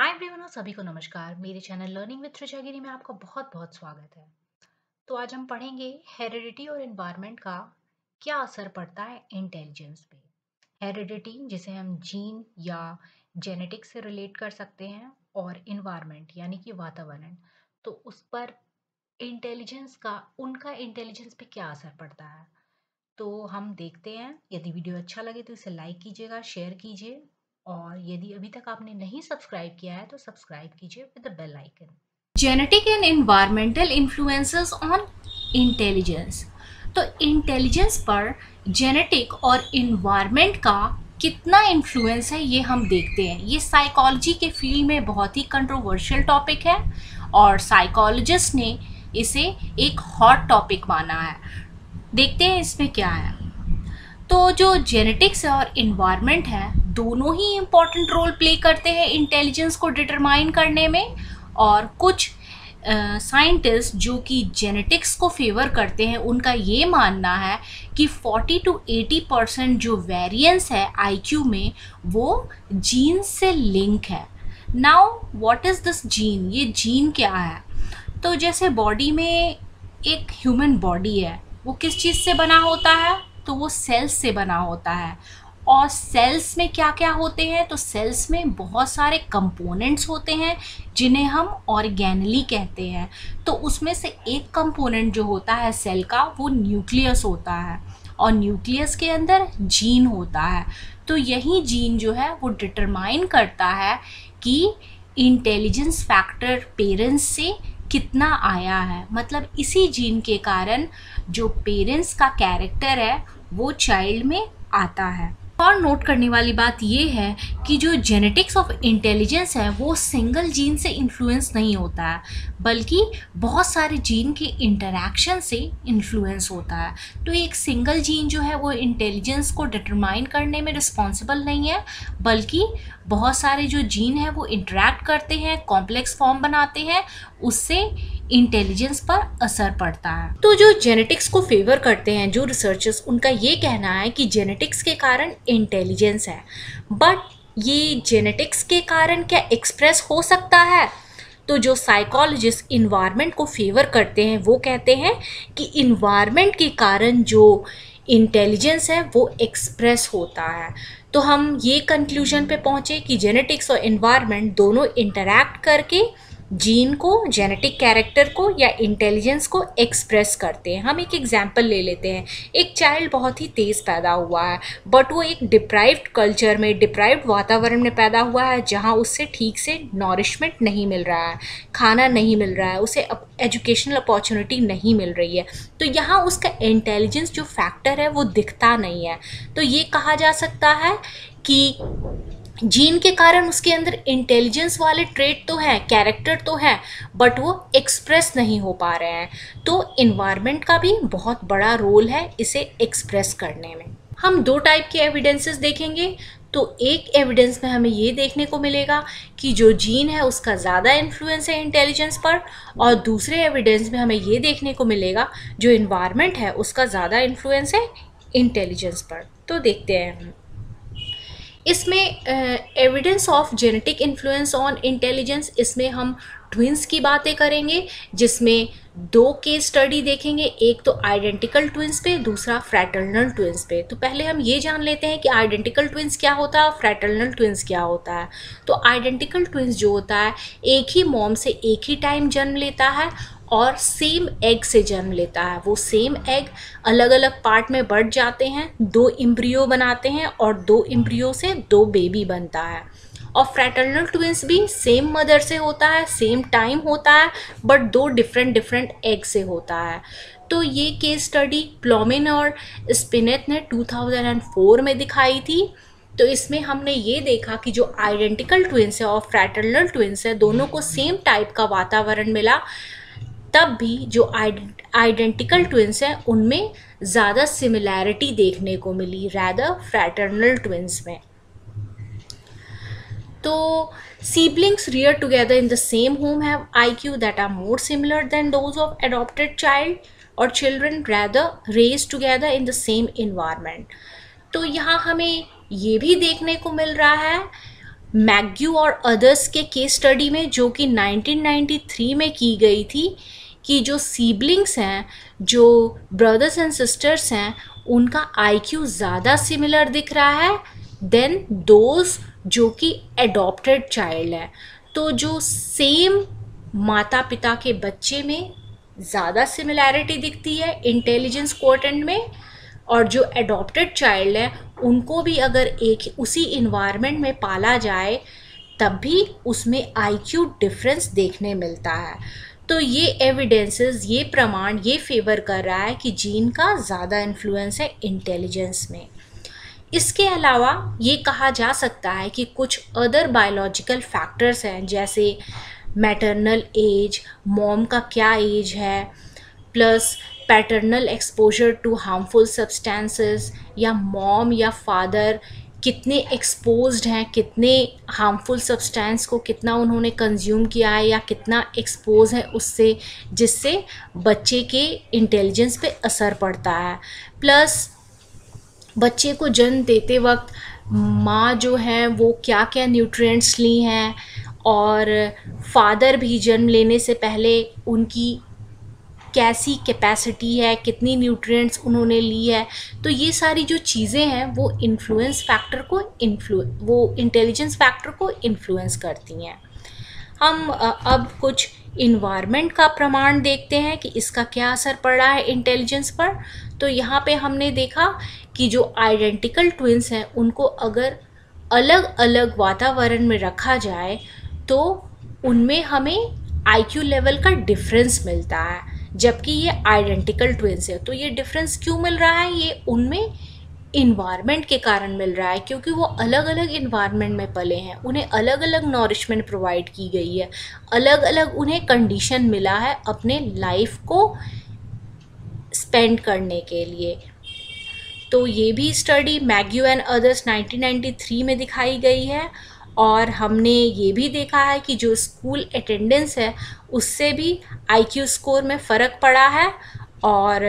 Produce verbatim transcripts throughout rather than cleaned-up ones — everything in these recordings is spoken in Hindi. हाय एवरीवन, सभी को नमस्कार। मेरे चैनल लर्निंग विद रुचिगिरी में आपका बहुत बहुत स्वागत है। तो आज हम पढ़ेंगे हेरिडिटी और एनवायरनमेंट का क्या असर पड़ता है इंटेलिजेंस पे। हेरिडिटी जिसे हम जीन या जेनेटिक्स से रिलेट कर सकते हैं और एनवायरनमेंट यानी कि वातावरण, तो उस पर इंटेलिजेंस का उनका इंटेलिजेंस पे क्या असर पड़ता है तो हम देखते हैं। यदि वीडियो अच्छा लगे तो इसे लाइक कीजिएगा, शेयर कीजिए और यदि अभी तक आपने नहीं सब्सक्राइब किया है तो सब्सक्राइब कीजिए with the bell icon. Genetic and environmental influences on intelligence. तो इंटेलिजेंस पर जेनेटिक और एनवायरमेंट का कितना इन्फ्लुएंस है ये हम देखते हैं। ये साइकोलॉजी के फील्ड में बहुत ही कंट्रोवर्शियल टॉपिक है और साइकोलॉजिस्ट ने इसे एक हॉट टॉपिक माना है। देखते हैं इसमें क्या है। तो जो जेनेटिक्स और एनवायरमेंट है दोनों ही इम्पॉर्टेंट रोल प्ले करते हैं इंटेलिजेंस को डिटरमाइन करने में। और कुछ साइंटिस्ट uh, जो कि जेनेटिक्स को फेवर करते हैं उनका ये मानना है कि चालीस टू अस्सी परसेंट जो वेरिएंस है आईक्यू में वो जीन से लिंक है। Now what is this gene, ये जीन क्या है? तो जैसे बॉडी में एक ह्यूमन बॉडी है, वो किस चीज़ से बना होता है तो वो सेल्स से बना होता है। और सेल्स में क्या क्या होते हैं तो सेल्स में बहुत सारे कंपोनेंट्स होते हैं जिन्हें हम ऑर्गेनली कहते हैं। तो उसमें से एक कंपोनेंट जो होता है सेल का वो न्यूक्लियस होता है और न्यूक्लियस के अंदर जीन होता है। तो यही जीन जो है वो डिटरमाइन करता है कि इंटेलिजेंस फैक्टर पेरेंट्स से कितना आया है। मतलब इसी जीन के कारण जो पेरेंट्स का कैरेक्टर है वो चाइल्ड में आता है। और नोट करने वाली बात ये है कि जो जेनेटिक्स ऑफ इंटेलिजेंस है वो सिंगल जीन से इन्फ्लुएंस नहीं होता है बल्कि बहुत सारे जीन के इंटरैक्शन से इन्फ्लुएंस होता है। तो एक सिंगल जीन जो है वो इंटेलिजेंस को डिटरमाइन करने में रिस्पॉन्सिबल नहीं है बल्कि बहुत सारे जो जीन है वो इंटरैक्ट करते हैं, कॉम्प्लेक्स फॉर्म बनाते हैं, उससे इंटेलिजेंस पर असर पड़ता है। तो जो जेनेटिक्स को फेवर करते हैं जो रिसर्चर्स, उनका ये कहना है कि जेनेटिक्स के कारण इंटेलिजेंस है। बट ये जेनेटिक्स के कारण क्या एक्सप्रेस हो सकता है? तो जो साइकोलॉजिस्ट एनवायरनमेंट को फेवर करते हैं वो कहते हैं कि एनवायरनमेंट के कारण जो इंटेलिजेंस है वो एक्सप्रेस होता है। तो हम ये कंक्लूजन पे पहुँचे कि जेनेटिक्स और एनवायरनमेंट दोनों इंटरैक्ट करके जीन को, जेनेटिक कैरेक्टर को या इंटेलिजेंस को एक्सप्रेस करते हैं। हम एक एग्जांपल ले लेते हैं। एक चाइल्ड बहुत ही तेज़ पैदा हुआ है बट वो एक डिप्राइव्ड कल्चर में, डिप्राइव्ड वातावरण में पैदा हुआ है जहां उससे ठीक से नॉरिशमेंट नहीं मिल रहा है, खाना नहीं मिल रहा है, उसे एजुकेशनल अपॉर्चुनिटी नहीं मिल रही है। तो यहाँ उसका इंटेलिजेंस जो फैक्टर है वो दिखता नहीं है। तो ये कहा जा सकता है कि जीन के कारण उसके अंदर इंटेलिजेंस वाले ट्रेट तो हैं, कैरेक्टर तो हैं, बट वो एक्सप्रेस नहीं हो पा रहे हैं। तो एनवायरनमेंट का भी बहुत बड़ा रोल है इसे एक्सप्रेस करने में। हम दो टाइप के एविडेंसेस देखेंगे। तो एक एविडेंस में हमें ये देखने को मिलेगा कि जो जीन है उसका ज़्यादा इन्फ्लुएंस है इंटेलिजेंस पर, और दूसरे एविडेंस में हमें ये देखने को मिलेगा जो एनवायरनमेंट है उसका ज़्यादा इन्फ्लुएंस है इंटेलिजेंस पर। तो देखते हैं हम इसमें evidence of genetic influence on intelligence. इसमें हम ट्विन्स की बातें करेंगे जिसमें दो केस स्टडी देखेंगे, एक तो आइडेंटिकल ट्विन्स पे, दूसरा फ्रैटर्नल ट्विन्स पे। तो पहले हम ये जान लेते हैं कि आइडेंटिकल ट्विन्स क्या होता है और फ्रैटर्नल ट्विन्स क्या होता है। तो आइडेंटिकल ट्विन्स जो होता है एक ही मॉम से एक ही टाइम जन्म लेता है और सेम एग से जन्म लेता है। वो सेम एग अलग अलग पार्ट में बढ़ जाते हैं, दो एम्ब्रियो बनाते हैं और दो एम्ब्रियो से दो बेबी बनता है। और फ्रैटर्नल ट्विन्स भी सेम मदर से होता है, सेम टाइम होता है, बट दो डिफरेंट डिफरेंट एग से होता है। तो ये केस स्टडी प्लोमिन और स्पिनेट ने दो हज़ार चार में दिखाई थी। तो इसमें हमने ये देखा कि जो आइडेंटिकल ट्विन्स है और फ्रैटर्नल ट्विन्स है दोनों को सेम टाइप का वातावरण मिला, तब भी जो आइडेंटिकल ट्विन्स हैं उनमें ज़्यादा सिमिलैरिटी देखने को मिली रैदर फ्रैटर्नल ट्विन्स में। तो siblings rear together in the same home have IQ that are more similar than those of adopted child और children rather raise together in the same environment. तो यहाँ हमें ये भी देखने को मिल रहा है मैग्यू और अदर्स के केस स्टडी में जो कि नाइनटीन नाइंटी थ्री में की गई थी कि जो सिबलिंग्स हैं, जो ब्रदर्स एंड सिस्टर्स हैं, उनका आईक्यू ज़्यादा सिमिलर दिख रहा है देन दोज जो कि एडॉप्टेड चाइल्ड है। तो जो सेम माता पिता के बच्चे में ज़्यादा सिमिलैरिटी दिखती है इंटेलिजेंस क्वोटेंट में, और जो एडॉप्टेड चाइल्ड है उनको भी अगर एक उसी इन्वायरमेंट में पाला जाए तब भी उसमें आईक्यू डिफरेंस देखने मिलता है। तो ये एविडेंसेस, ये प्रमाण ये फेवर कर रहा है कि जीन का ज़्यादा इन्फ्लुएंस है इंटेलिजेंस में। इसके अलावा ये कहा जा सकता है कि कुछ अदर बायोलॉजिकल फैक्टर्स हैं जैसे मैटरनल एज, मॉम का क्या एज है, plus paternal exposure to harmful substances, या मॉम या फादर कितने एक्सपोज्ड हैं, कितने हार्मफुल सब्सटेंस को कितना उन्होंने कंज्यूम किया है या कितना एक्सपोज है उससे, जिससे बच्चे के इंटेलिजेंस पे असर पड़ता है। प्लस बच्चे को जन्म देते वक्त माँ जो है वो क्या क्या न्यूट्रिएंट्स ली हैं, और फादर भी जन्म लेने से पहले उनकी कैसी कैपेसिटी है, कितनी न्यूट्रिएंट्स उन्होंने ली है। तो ये सारी जो चीज़ें हैं वो इन्फ्लुएंस फैक्टर को इन्फ्लु वो इंटेलिजेंस फैक्टर को इन्फ्लुएंस करती हैं। हम अब कुछ इन्वायरमेंट का प्रमाण देखते हैं कि इसका क्या असर पड़ रहा है इंटेलिजेंस पर। तो यहाँ पे हमने देखा कि जो आइडेंटिकल ट्विन्स हैं उनको अगर अलग अलग वातावरण में रखा जाए तो उनमें हमें आईक्यू लेवल का डिफरेंस मिलता है, जबकि ये आइडेंटिकल ट्विन्स है। तो ये डिफरेंस क्यों मिल रहा है? ये उनमें इन्वायरमेंट के कारण मिल रहा है, क्योंकि वो अलग अलग इन्वायरमेंट में पले हैं, उन्हें अलग अलग नॉरिशमेंट प्रोवाइड की गई है, अलग अलग उन्हें कंडीशन मिला है अपने लाइफ को स्पेंड करने के लिए। तो ये भी स्टडी मैग्यू and others nineteen ninety three में दिखाई गई है। और हमने ये भी देखा है कि जो स्कूल अटेंडेंस है उससे भी आईक्यू स्कोर में फ़र्क पड़ा है। और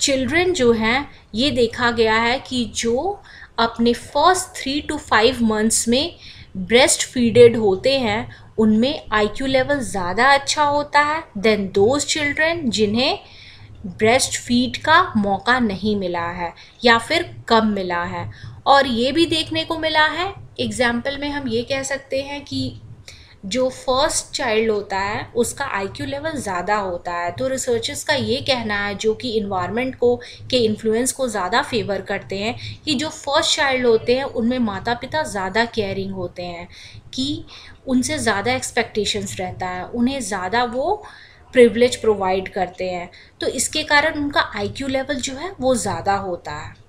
चिल्ड्रन जो हैं, ये देखा गया है कि जो अपने first three to five months में ब्रेस्ट फीडेड होते हैं उनमें आईक्यू लेवल ज़्यादा अच्छा होता है देन दोज चिल्ड्रन जिन्हें ब्रेस्ट फीड का मौका नहीं मिला है या फिर कम मिला है। और ये भी देखने को मिला है एग्जाम्पल में, हम ये कह सकते हैं कि जो फर्स्ट चाइल्ड होता है उसका आईक्यू लेवल ज़्यादा होता है। तो रिसर्चर्स का ये कहना है, जो कि इन्वायरमेंट को के इन्फ्लुएंस को ज़्यादा फेवर करते हैं, कि जो फर्स्ट चाइल्ड होते हैं उनमें माता पिता ज़्यादा केयरिंग होते हैं, कि उनसे ज़्यादा एक्सपेक्टेशंस रहता है, उन्हें ज़्यादा वो प्रिविलेज प्रोवाइड करते हैं। तो इसके कारण उनका आईक्यू लेवल जो है वो ज़्यादा होता है।